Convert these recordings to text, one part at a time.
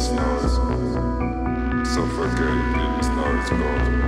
it's not. So forget it, it's not, it's gone.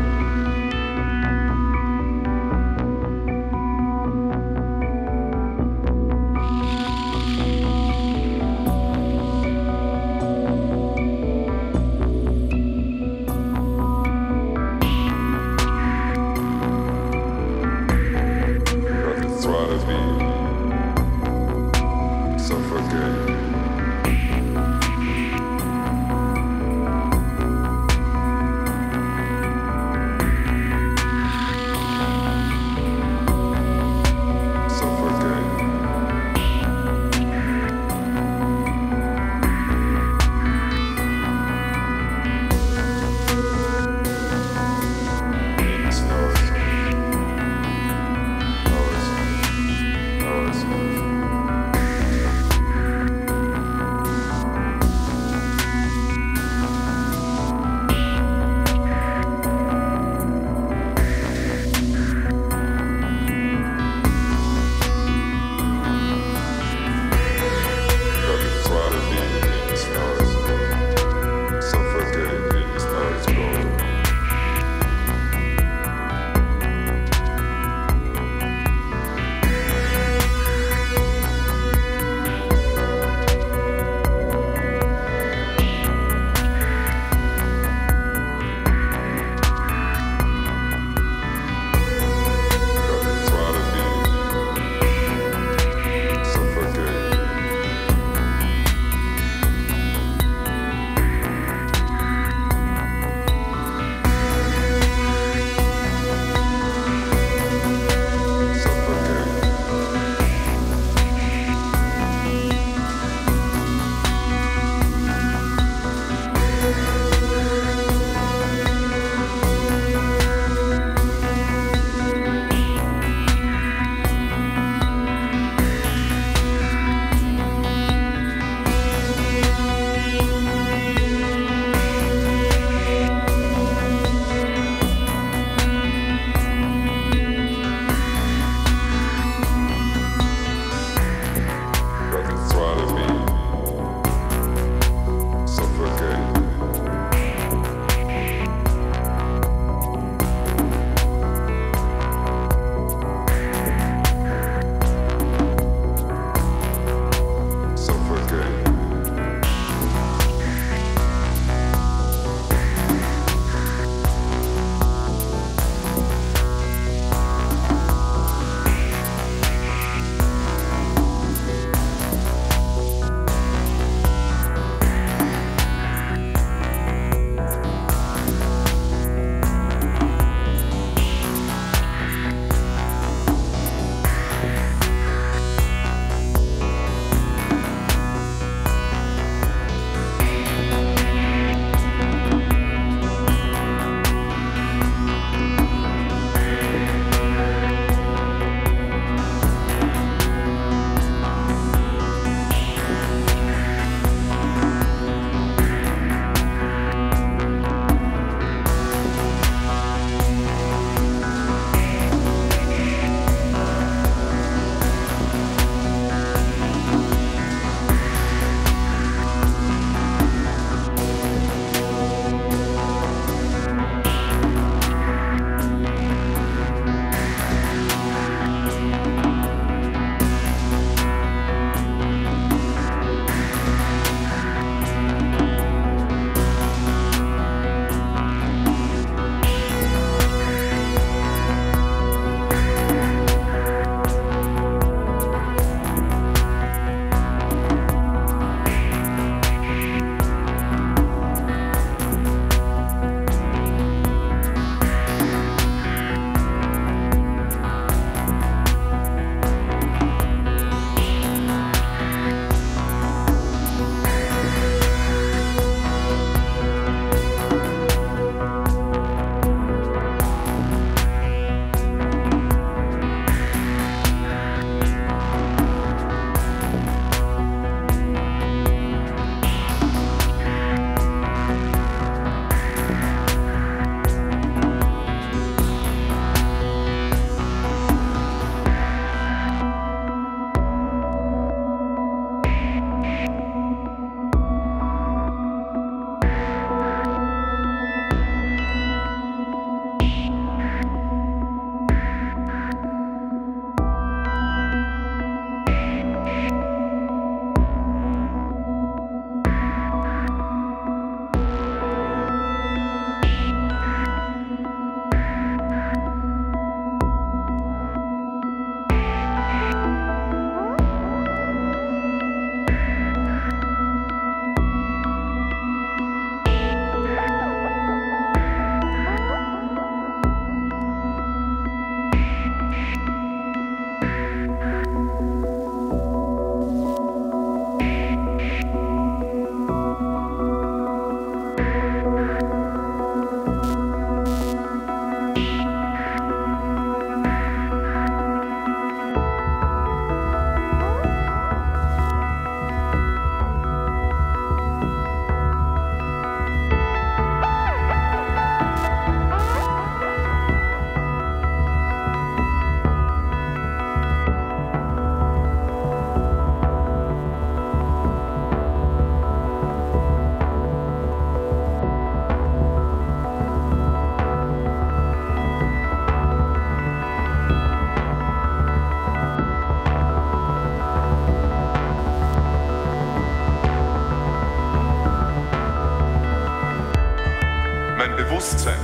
Bewusstsein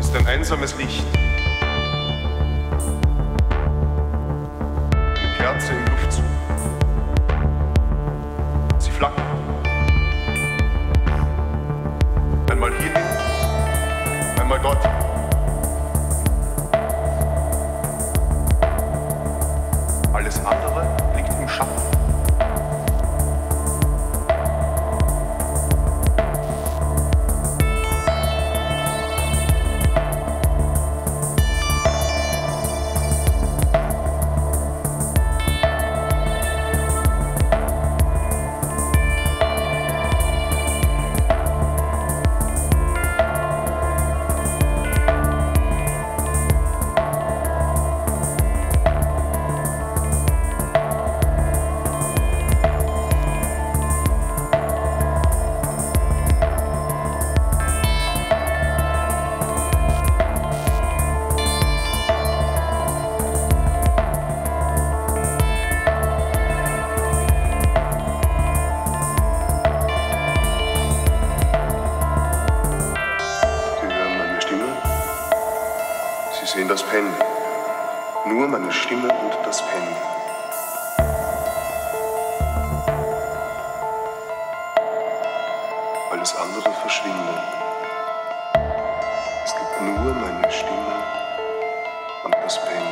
ist ein einsames Licht. Eine Kerze im Luftzug. Sie flackert. Einmal hierhin, einmal dort. Alles andere liegt im Schatten. Sie sehen das Pendel, nur meine Stimme und das Pendel. Alles andere verschwindet. Es gibt nur meine Stimme und das Pendel.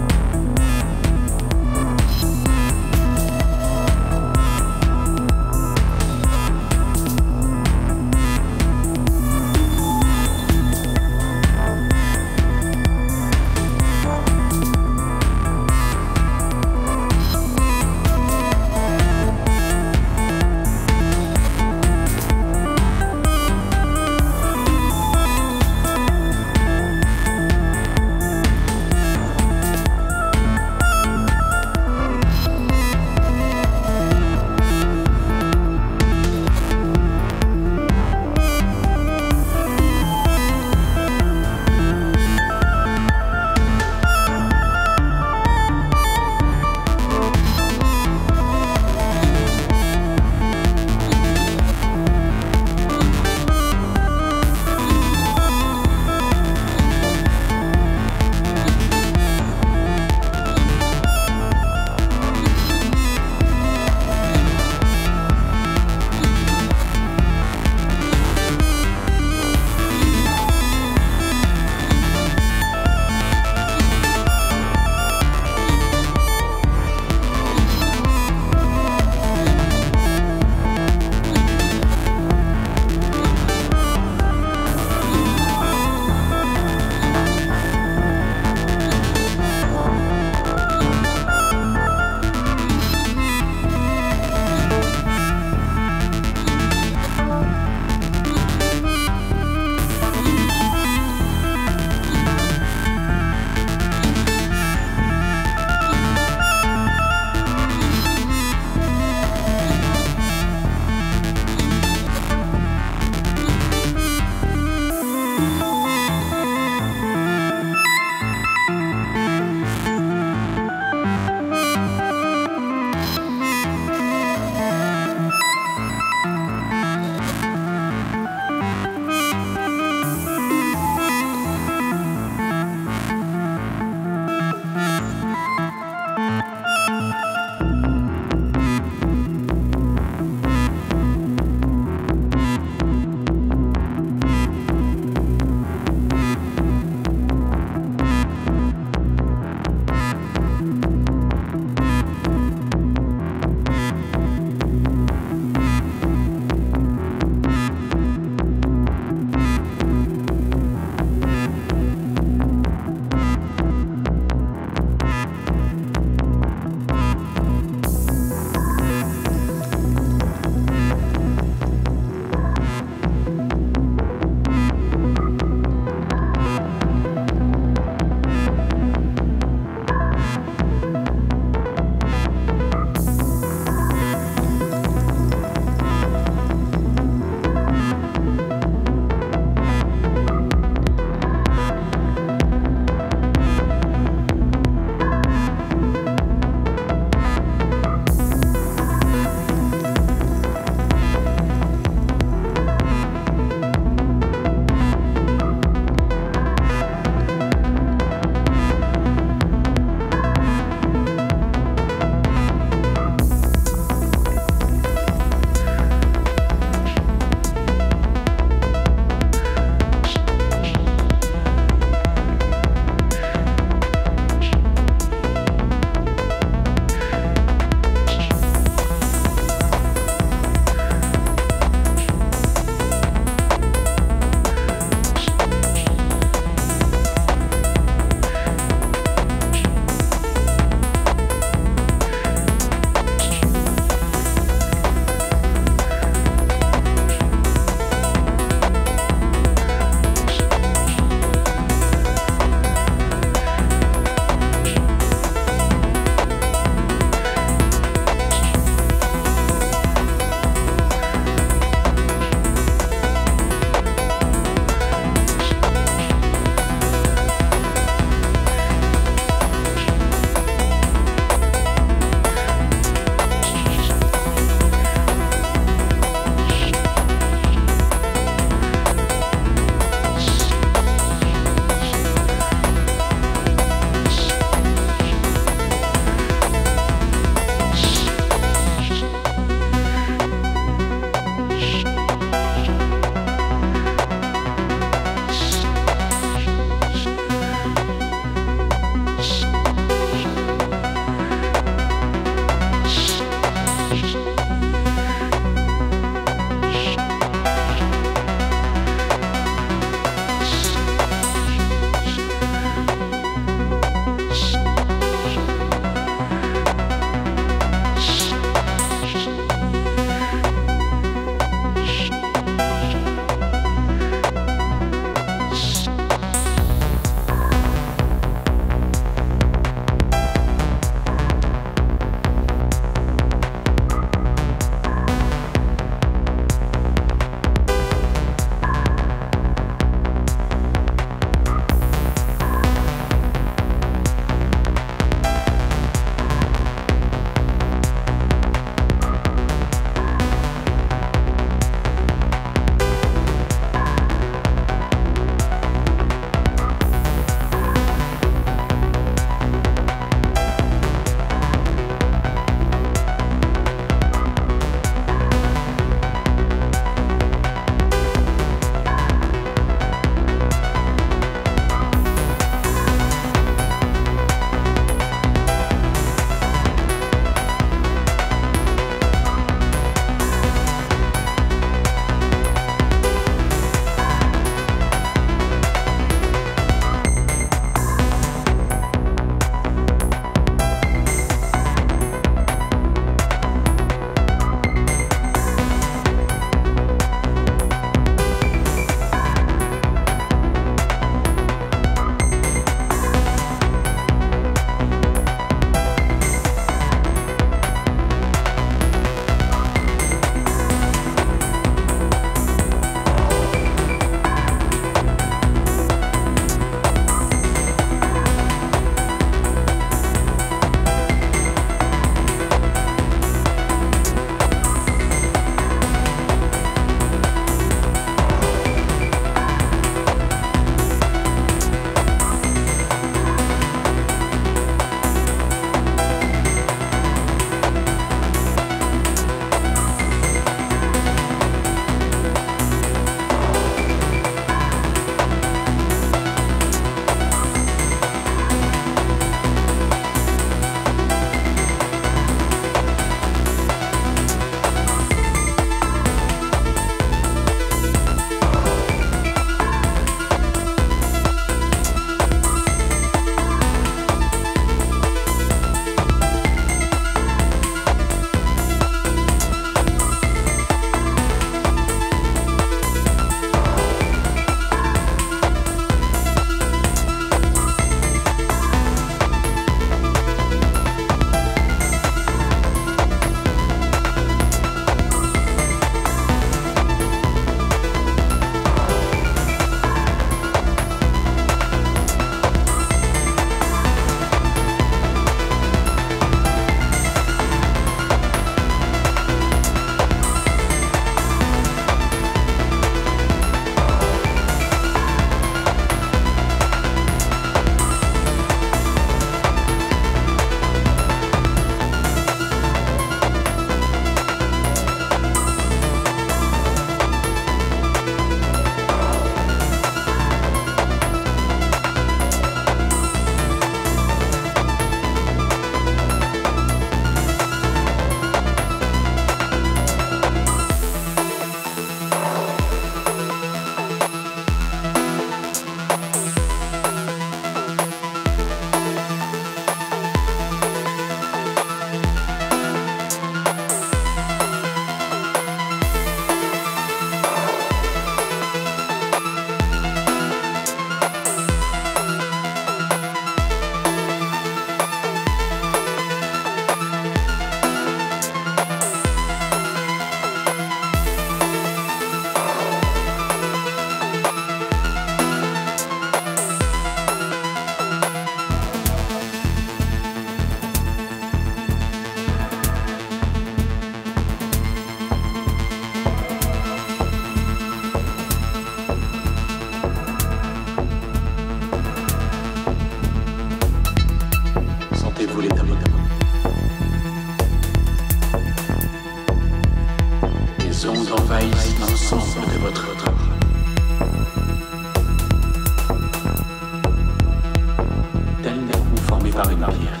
Tel n'est conformé par une arrière.